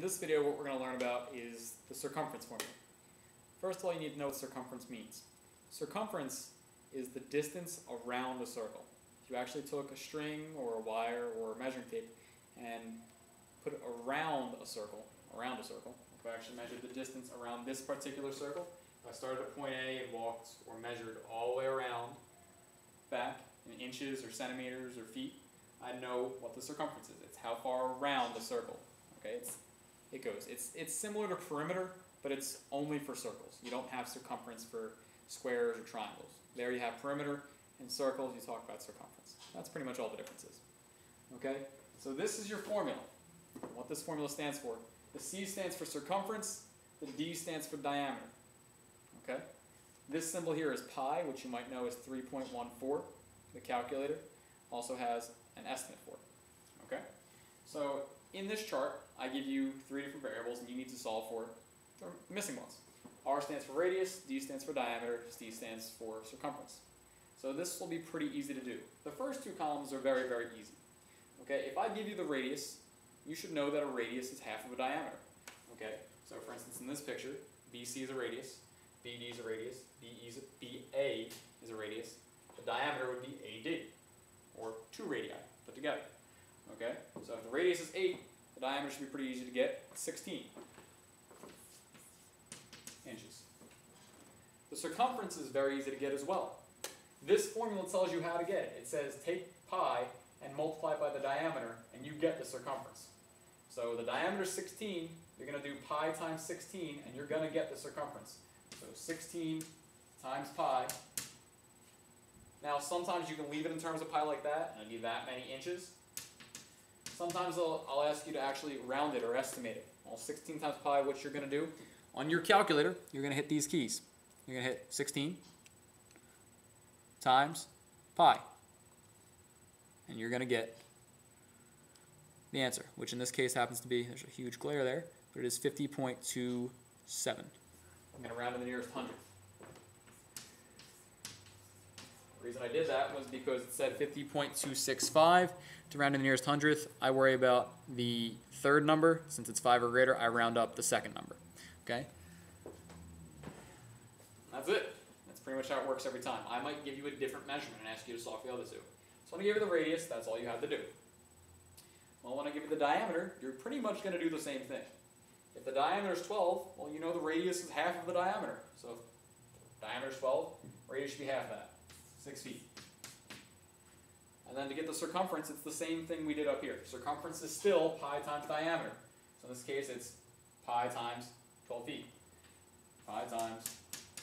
In this video, what we're going to learn about is the circumference formula. First of all, you need to know what circumference means. Circumference is the distance around a circle. If you actually took a string or a wire or a measuring tape and put it around a circle, if I actually measured the distance around this particular circle, if I started at point A and walked or measured all the way around back in inches or centimeters or feet, I know what the circumference is. It's how far around the circle. Okay, it's similar to perimeter, but it's only for circles. You don't have circumference for squares or triangles. There you have perimeter, and circles you talk about circumference. That's pretty much all the differences. Okay, so this is your formula. What this formula stands for. The C stands for circumference, the D stands for diameter. Okay, this symbol here is pi, which you might know is 3.14. The calculator also has an estimate for it. Okay, so in this chart, I give you three different variables, and you need to solve for the missing ones. R stands for radius, D stands for diameter, C stands for circumference. So this will be pretty easy to do. The first two columns are very, very easy. Okay, if I give you the radius, you should know that a radius is half of a diameter. Okay, so for instance, in this picture, BC is a radius, BD is a radius, BA is a radius. The diameter would be AD, or 2 radii put together. Okay, so if the radius is 8, the diameter should be pretty easy to get, 16 inches. The circumference is very easy to get as well. This formula tells you how to get it. It says take pi and multiply it by the diameter, and you get the circumference. So the diameter is 16, you're going to do pi times 16, and you're going to get the circumference. So 16 times pi. Now sometimes you can leave it in terms of pi like that, and it'll be that many inches. Sometimes I'll ask you to actually round it or estimate it. Well, 16 times pi, what you're going to do, on your calculator, you're going to hit these keys. You're going to hit 16 times pi. And you're going to get the answer, which in this case happens to be, there's a huge glare there, but it is 50.27. I'm going to round to the nearest hundredth. The reason I did that was because it said 50.265. To round to the nearest hundredth, I worry about the third number. Since it's 5 or greater, I round up the second number. Okay? That's it. That's pretty much how it works every time. I might give you a different measurement and ask you to solve the other two. So when I give you the radius, that's all you have to do. Well, when I give you the diameter, you're pretty much going to do the same thing. If the diameter is 12, well, you know the radius is half of the diameter. So if diameter is 12, radius should be half that. 6 feet. And then to get the circumference, it's the same thing we did up here. Circumference is still pi times diameter. So in this case, it's pi times 12 feet. Pi times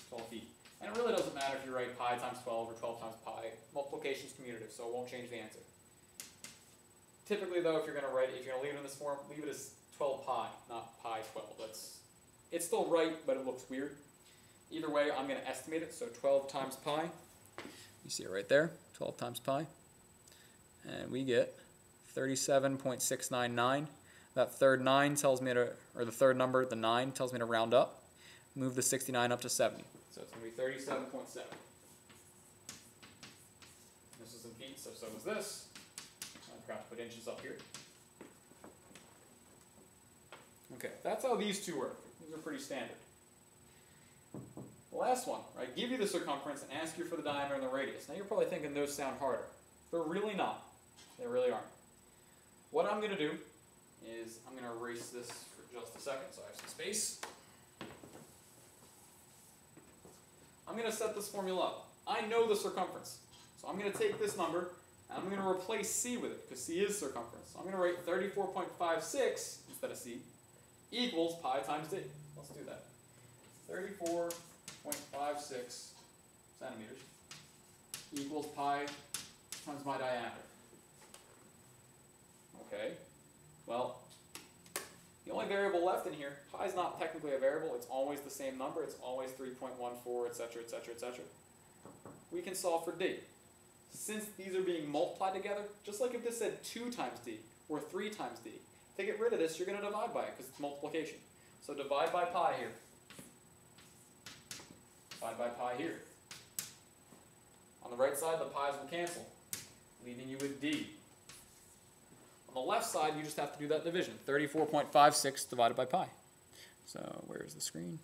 12 feet. And it really doesn't matter if you write pi times 12 or 12 times pi. Multiplication is commutative, so it won't change the answer. Typically, though, if you're going to write it, if you're going to leave it in this form, leave it as 12 pi, not pi 12. It's still right, but it looks weird. Either way, I'm going to estimate it. So 12 times pi. You see it right there, 12 times pi. And we get 37.699. That third 9 tells me to, or the third number, the 9, tells me to round up. Move the 69 up to 70. So it's going to be 37.7. This is in feet, so is this. I forgot to put inches up here. Okay, that's how these two work. These are pretty standard. The last one, right? Give you the circumference and ask you for the diameter and the radius. Now you're probably thinking those sound harder. They're really not. They really aren't. What I'm going to do is I'm going to erase this for just a second so I have some space. I'm going to set this formula up. I know the circumference. So I'm going to take this number and I'm going to replace C with it because C is circumference. So I'm going to write 34.56 instead of C equals pi times D. Let's do that. 34.56 centimeters equals pi times my diameter. Okay, well, the only variable left in here, pi is not technically a variable, it's always the same number, it's always 3.14, etc., etc., etc. We can solve for D. Since these are being multiplied together, just like if this said 2 times D or 3 times D, to get rid of this, you're going to divide by it because it's multiplication. So divide by pi here. Divide by pi here. On the right side, the pi's will cancel, leaving you with D. On the left side, you just have to do that division. 34.56 divided by pi. So where's the screen?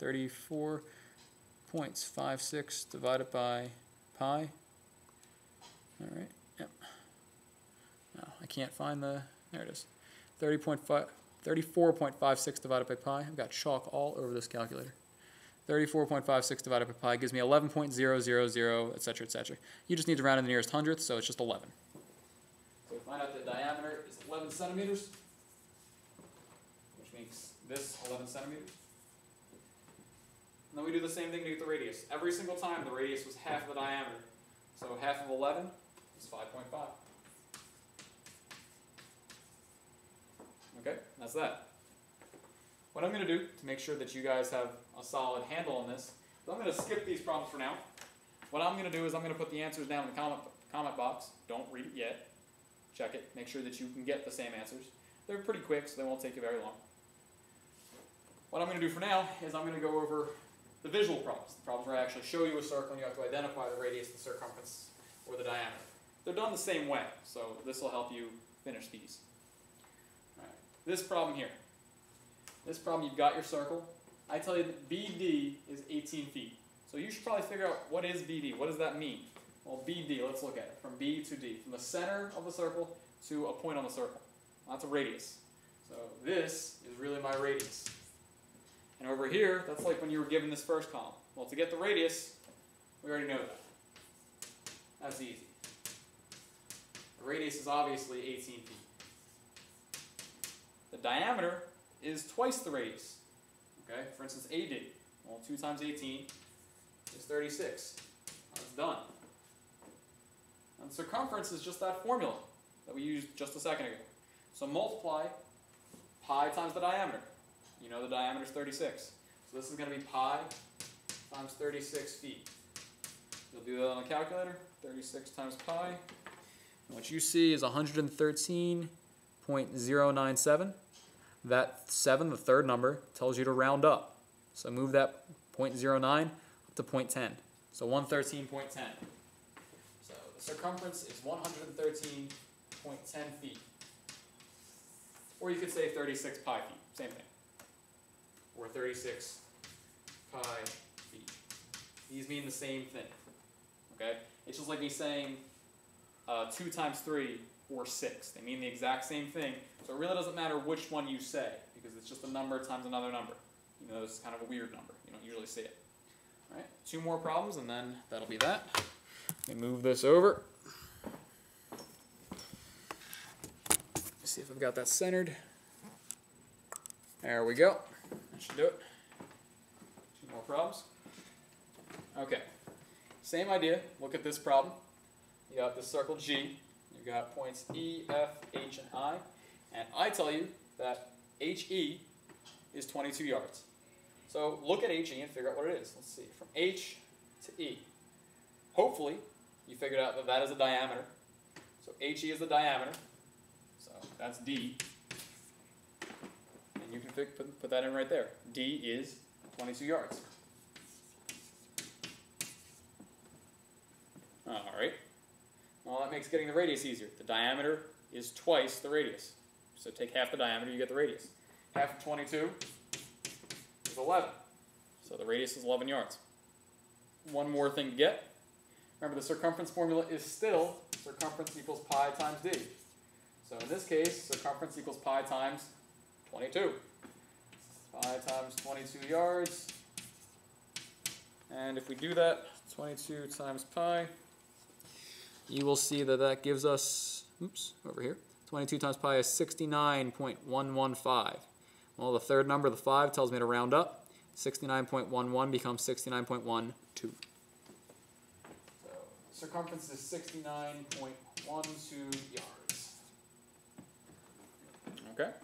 34.56 divided by pi. All right. Yep. No, I can't find the... There it is. 34.56 divided by pi. I've got chalk all over this calculator. 34.56 divided by pi gives me 11.000, etc., etc. You just need to round in the nearest hundredth, so it's just 11. So we find out the diameter is 11 centimeters, which makes this 11 centimeters. And then we do the same thing to get the radius. Every single time the radius was half the diameter. So half of 11 is 5.5. Okay, that's that. What I'm going to do to make sure that you guys have a solid handle on this, is I'm going to skip these problems for now. What I'm going to do is I'm going to put the answers down in the comment box. Don't read it yet. Check it. Make sure that you can get the same answers. They're pretty quick, so they won't take you very long. What I'm going to do for now is I'm going to go over the visual problems. The problems where I actually show you a circle and you have to identify the radius, the circumference, or the diameter. They're done the same way, so this will help you finish these. This problem here. This problem, you've got your circle. I tell you that BD is 18 feet. So you should probably figure out what is BD. What does that mean? Well, BD, let's look at it. From B to D. From the center of the circle to a point on the circle. That's a radius. So this is really my radius. And over here, that's like when you were given this first column. Well, to get the radius, we already know that. That's easy. The radius is obviously 18 feet. The diameter is twice the radius. Okay, for instance, AD. Well, 2 times 18 is 36. That's done. And circumference is just that formula that we used just a second ago. So multiply pi times the diameter. You know the diameter is 36. So this is going to be pi times 36 feet. You'll do that on the calculator. 36 times pi. And what you see is 113.097. That 7, the third number, tells you to round up. So move that 0.09 up to 0.10. So 113.10. So the circumference is 113.10 feet. Or you could say 36 pi feet. Same thing. Or 36 pi feet. These mean the same thing. Okay? It's just like me saying 2 times 3 or 6. They mean the exact same thing, so it really doesn't matter which one you say, because it's just a number times another number. You know, it's kind of a weird number. You don't usually see it. All right, two more problems, and then that'll be that. Let me move this over. Let's see if I've got that centered. There we go. That should do it. Two more problems. Okay, same idea. Look at this problem. You got this circle G. You've got points E, F, H, and I. And I tell you that HE is 22 yards. So look at HE and figure out what it is. Let's see, from H to E. Hopefully, you figured out that that is a diameter. So HE is the diameter. So that's D. And you can put that in right there. D is 22 yards. All right. Well, that makes getting the radius easier. The diameter is twice the radius. So take half the diameter, you get the radius. Half of 22 is 11. So the radius is 11 yards. One more thing to get. Remember, the circumference formula is still circumference equals pi times d. So in this case, circumference equals pi times 22. Pi times 22 yards. And if we do that, 22 times pi, you will see that that gives us, oops, over here, 22 times pi is 69.115. Well, the third number, the 5, tells me to round up. 69.11 becomes 69.12. So circumference is 69.12 yards. Okay.